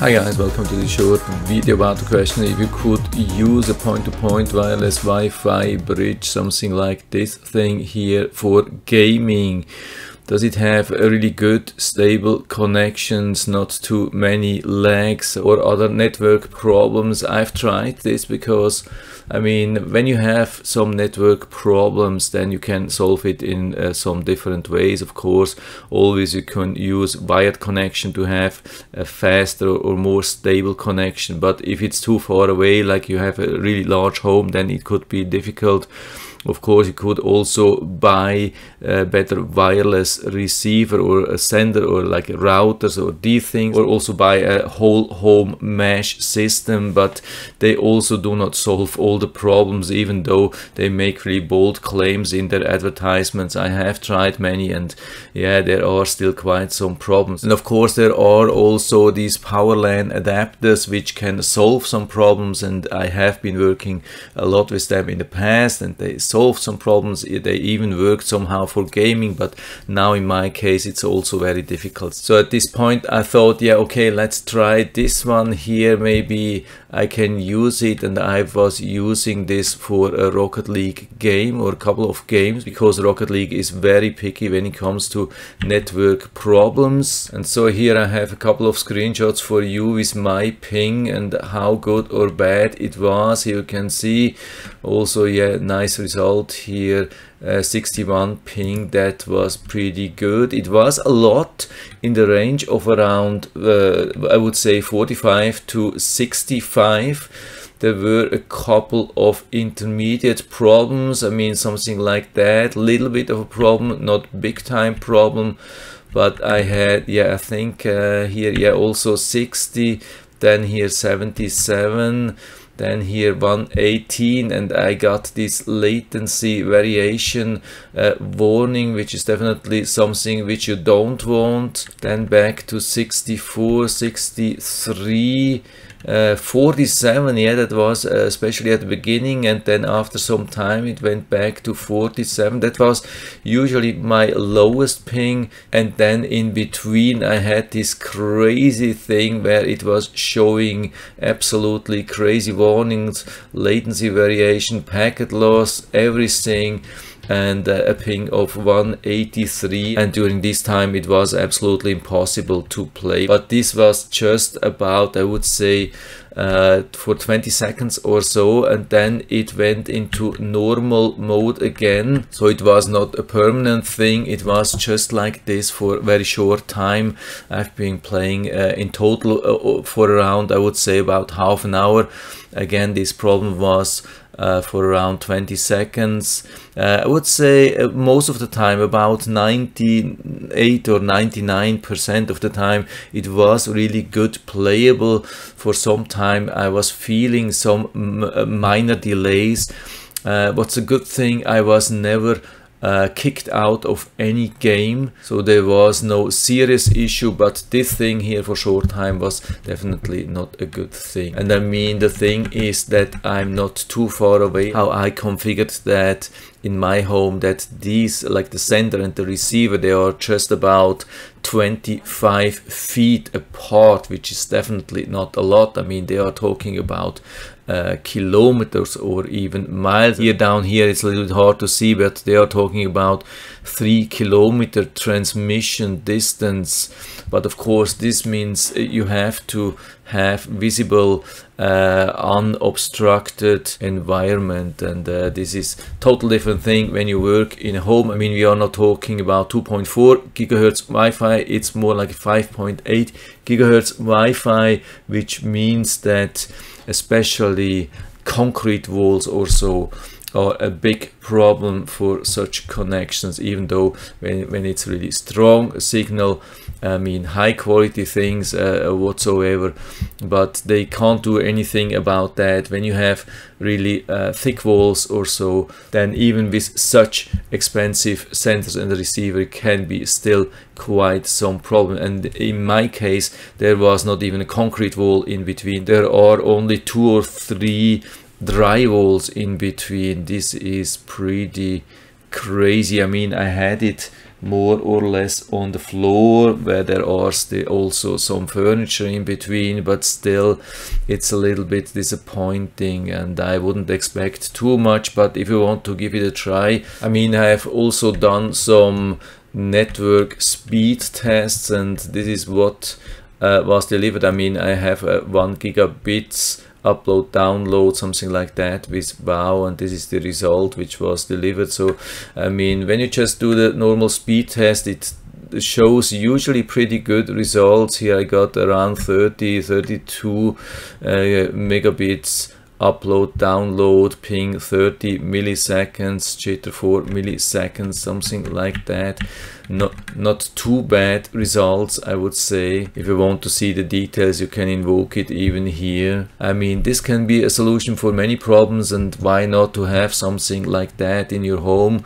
Hi guys, welcome to this short video about the question if you could use a point-to-point wireless Wi-Fi bridge, something like this thing here, for gaming. Does it have a really good stable connections, not too many lags or other network problems? I've tried this because, I mean, when you have some network problems, then you can solve it in some different ways. Of course, always you can use wired connection to have a faster or more stable connection. But if it's too far away, like you have a really large home, then it could be difficult. Of course, you could also buy a better wireless receiver or a sender or like routers or these things, or also buy a whole home mesh system, but they also do not solve all the problems, even though they make really bold claims in their advertisements. I have tried many, and yeah, there are still quite some problems. And of course, there are also these power LAN adapters which can solve some problems, and I have been working a lot with them in the past, and they solve some problems. They even work somehow for gaming, but now in my case it's also very difficult. So at this point I thought, yeah, okay, let's try this one here, maybe I can use it. And I was using this for a Rocket League game or a couple of games, because Rocket League is very picky when it comes to network problems. And so here I have a couple of screenshots for you with my ping and how good or bad it was. Here you can see also, yeah, nice result here, 61 ping. That was pretty good. It was a lot, in the range of around I would say 45 to 65. There were a couple of intermediate problems, I mean something like that, little bit of a problem, not big time problem, but I had, yeah, I think here, yeah, also 60, then here 77, then here 118, and I got this latency variation warning, which is definitely something which you don't want. Then back to 64, 63, 47, yeah, that was especially at the beginning, and then after some time it went back to 47. That was usually my lowest ping. And then in between I had this crazy thing where it was showing absolutely crazy warnings, latency variation, packet loss, everything, and a ping of 183, and during this time it was absolutely impossible to play. But this was just about, I would say, for 20 seconds or so, and then it went into normal mode again. So it was not a permanent thing, it was just like this for a very short time. I've been playing in total for around, I would say, about half an hour. Again, this problem was for around 20 seconds. I would say most of the time, about 98 or 99% of the time, it was really good playable. For some time I was feeling some minor delays. What's a good thing, I was never kicked out of any game, so there was no serious issue. But this thing here for short time was definitely not a good thing. And I mean, the thing is that I'm not too far away. How I configured that in my home, that these, like the sender and the receiver, they are just about 25 feet apart, which is definitely not a lot. I mean, they are talking about kilometers or even miles. Here down here it's a little bit hard to see, but they are talking about 3 kilometer transmission distance. But of course this means you have to have visible unobstructed environment, and this is total different thing when you work in a home. I mean, we are not talking about 2.4 gigahertz Wi-Fi, it's more like 5.8 gigahertz Wi-Fi, which means that especially concrete walls also are a big problem for such connections, even though when it's really strong signal, I mean high quality things whatsoever, but they can't do anything about that. When you have really thick walls or so, then even with such expensive sensors and the receiver can be still quite some problem. And in my case there was not even a concrete wall in between, there are only 2 or 3 dry walls in between. This is pretty crazy. I mean, I had it more or less on the floor, where there are still also some furniture in between, but still it's a little bit disappointing and I wouldn't expect too much. But if you want to give it a try, I mean, I have also done some network speed tests, and this is what was delivered. I mean, I have 1 gigabits upload, download, something like that with WoW, and this is the result which was delivered. So I mean, when you just do the normal speed test, it shows usually pretty good results. Here I got around 32 megabits upload, download, ping 30 milliseconds, jitter 4 milliseconds, something like that. Not too bad results, I would say. If you want to see the details, you can invoke it even here. I mean, this can be a solution for many problems, and why not to have something like that in your home,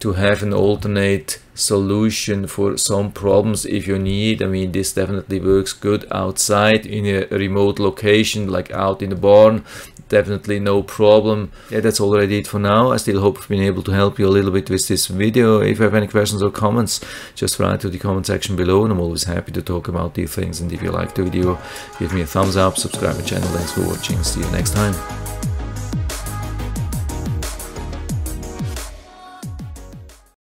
to have an alternate solution for some problems if you need. I mean, this definitely works good outside in a remote location, like out in the barn, definitely no problem. Yeah, that's already it for now. I still hope I've been able to help you a little bit with this video. If you have any questions or comments, just write to the comment section below, and I'm always happy to talk about these things. And if you liked the video, give me a thumbs up, subscribe to the channel. Thanks for watching, see you next time.